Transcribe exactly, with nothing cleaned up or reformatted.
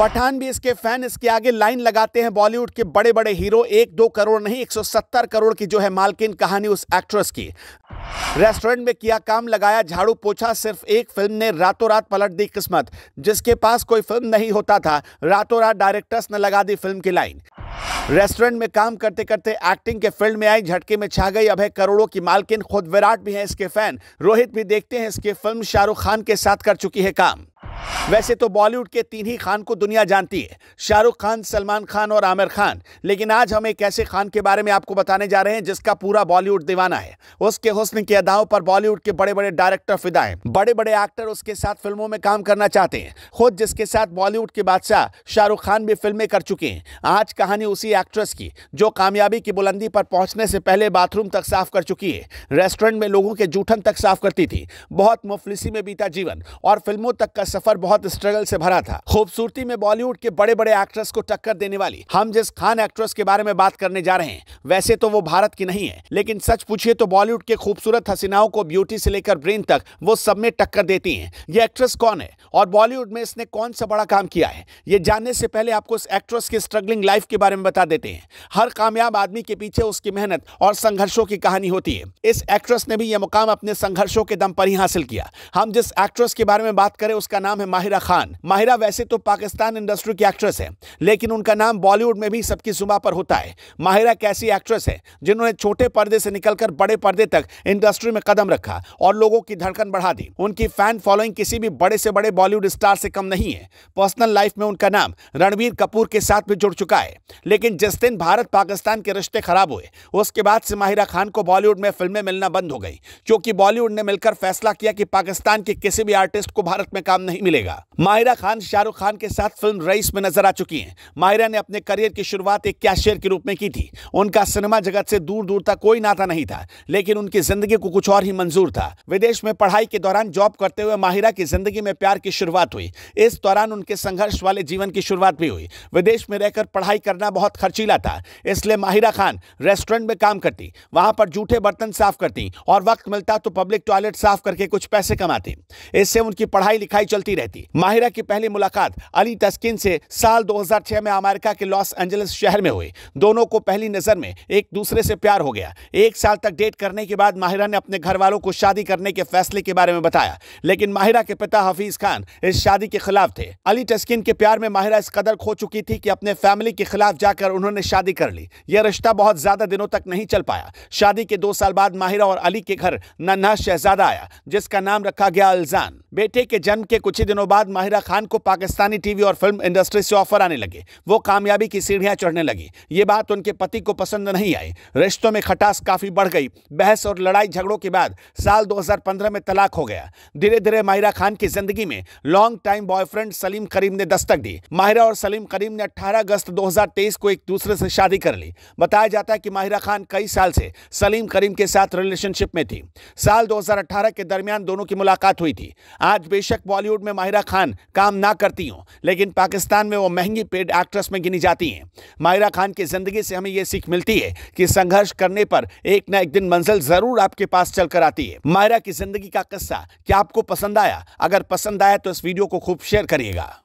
पठान भी इसके फैन इसके आगे लाइन लगाते हैं। बॉलीवुड के बड़े बड़े हीरो एक दो करोड़ नहीं एक सौ सत्तर करोड़ की जो है मालकिन कहानी उस एक्ट्रेस की। रेस्टोरेंट में किया काम, लगाया झाड़ू पोछा, सिर्फ एक फिल्म ने रातों रात पलट दी किस्मत। जिसके पास कोई फिल्म नहीं होता था, रातों रात डायरेक्टर्स ने लगा दी फिल्म की लाइन। रेस्टोरेंट में काम करते करते एक्टिंग के फील्ड में आई, झटके में छा गई। अब है करोड़ों की मालकिन। खुद विराट भी है इसके फैन। रोहित भी देखते हैं इसकी फिल्म शाहरुख खान के साथ कर चुकी है काम। वैसे तो बॉलीवुड के तीन ही खान को दुनिया जानती है, शाहरुख खान, सलमान खान और आमिर खान। लेकिन आज हम एक ऐसे खान के बारे में आपको बताने जा रहे हैं जिसका पूरा बॉलीवुड दीवाना है। उसके हुस्न की अदाओं पर बॉलीवुड के बड़े बड़े डायरेक्टर फिदा हैं। बड़े बड़े एक्टर उसके साथ फिल्मों में काम करना चाहते हैं। खुद जिसके साथ बॉलीवुड के बादशाह शाहरुख खान भी फिल्में कर चुके हैं। आज कहानी उसी एक्ट्रेस की जो कामयाबी की बुलंदी पर पहुंचने से पहले बाथरूम तक साफ कर चुकी है, रेस्टोरेंट में लोगों के जूठन तक साफ करती थी। बहुत मुफलिसी में बीता जीवन और फिल्मों तक का सफर बहुत स्ट्रगल से भरा था। खूबसूरती में बॉलीवुड के बड़े बड़े एक्ट्रेस को टक्कर देने वाली हम जिस खान एक्ट्रेस के बारे में बात करने जा रहे हैं, वैसे तो वो भारत की नहीं है, लेकिन सच पूछिए तो बॉलीवुड के खूबसूरत हसीनाओं को ब्यूटी से लेकर ब्रेन तक वो सब में टक्कर देती हैं। ये एक्ट्रेस कौन है और बॉलीवुड में इसने कौन सा बड़ा काम किया है, ये जानने से पहले आपको इस एक्ट्रेस की स्ट्रगलिंग लाइफ के बारे में बता देते हैं। हर कामयाब आदमी के पीछे उसकी मेहनत और संघर्षों की कहानी होती है। इस एक्ट्रेस ने भी ये मुकाम अपने संघर्षों के दम पर ही हासिल किया। हम जिस एक्ट्रेस के बारे में बात करें उसका नाम है माहिरा खान। माहिरा वैसे तो पाकिस्तान इंडस्ट्री की एक्ट्रेस है, लेकिन उनका नाम बॉलीवुड में भी सबकी जुबां पर होता है। माहिरा कैसी एक्ट्रेस है जिन्होंने छोटे पर्दे से निकलकर बड़े पर्दे तक इंडस्ट्री में कदम रखा और लोगों की धड़कन बढ़ा दी। उनकी फैन फॉलोइंग किसी भी बड़े से बड़े बॉलीवुड स्टार से कम नहीं है। पर्सनल लाइफ में उनका नाम रणवीर कपूर के साथ भी जुड़ चुका है। लेकिन जिस दिन भारत पाकिस्तान के रिश्ते खराब हुए, उसके बाद से माहिरा खान को बॉलीवुड में फिल्में मिलना बंद हो गई, क्योंकि बॉलीवुड ने मिलकर फैसला किया कि पाकिस्तान के किसी भी आर्टिस्ट को भारत में काम नहीं मिलेगा। माहिरा खान शाहरुख खान के साथ फिल्म रईस में नजर आ चुकी हैं। माहिरा ने अपने करियर की शुरुआत एक कैशियर के रूप में की थी। उनका सिनेमा जगत से दूर दूर तक कोई नाता नहीं था, लेकिन उनकी जिंदगी को कुछ और ही मंजूर था। विदेश में पढ़ाई के दौरान जॉब करते हुए माहिरा की जिंदगी में प्यार की शुरुआत हुई। इस दौरान उनके संघर्ष वाले जीवन की शुरुआत भी हुई। विदेश में रहकर पढ़ाई करना बहुत खर्चीला था, इसलिए माहिरा खान रेस्टोरेंट में काम करती, वहां पर जूठे बर्तन साफ करती और वक्त मिलता तो पब्लिक टॉयलेट साफ करके कुछ पैसे कमाती। इससे उनकी पढ़ाई लिखाई चलती रहती। माहिरा की पहली मुलाकात अली तस्किन से साल दो हज़ार छह में अमेरिका के लॉस एंजलिस शहर में हुई। दोनों को पहली नजर में एक दूसरे से प्यार हो गया। एक साल तक डेट करने के बाद माहिरा ने अपने घर वालों को शादी करने के फैसले के बारे में बताया, लेकिन माहिरा के पिता हफीज खान इस शादी के खिलाफ थे। अली तस्किन के प्यार में माहिरा इस कदर खो चुकी थी कि अपने फैमिली के खिलाफ जाकर उन्होंने शादी कर ली। यह रिश्ता बहुत ज्यादा दिनों तक नहीं चल पाया। शादी के दो साल बाद माहिरा और अली के घर नन्हा शहजादा आया, जिसका नाम रखा गया अलजान। बेटे के जन्म के कुछ ही दिनों बाद माहिरा खान को पाकिस्तानी टीवी और फिल्म इंडस्ट्री से ऑफर आने लगे। वो कामयाबी की सीढ़ियां चढ़ने लगी। ये बात उनके पति को पसंद नहीं आई। रिश्तों में खटास काफी बढ़ गई। बहस और लड़ाई झगड़ों के बाद साल दो हज़ार पंद्रह में तलाक हो गया। धीरे धीरे माहिरा खान की जिंदगी में long time boyfriend Salim Karim ने दस्तक दी। माहिरा और सलीम करीम ने अट्ठारह अगस्त दो हजार तेईस को एक दूसरे से शादी कर ली। बताया जाता है कि माहिरा खान कई साल से सलीम करीम के साथ रिलेशनशिप में थी। साल दो हजार अठारह के दरमियान दोनों की मुलाकात हुई थी। आज बेशक बॉलीवुड में माहिरा खान काम ना करती हो, लेकिन पाकिस्तान में वो महंगी पेड एक्ट्रेस में गिनी जाती हैं। माहिरा खान की जिंदगी से हमें यह सीख मिलती है कि संघर्ष करने पर एक ना एक दिन मंजिल जरूर आपके पास चलकर आती है। माहिरा की जिंदगी का किस्सा क्या आपको पसंद आया? अगर पसंद आया तो इस वीडियो को खूब शेयर करिएगा।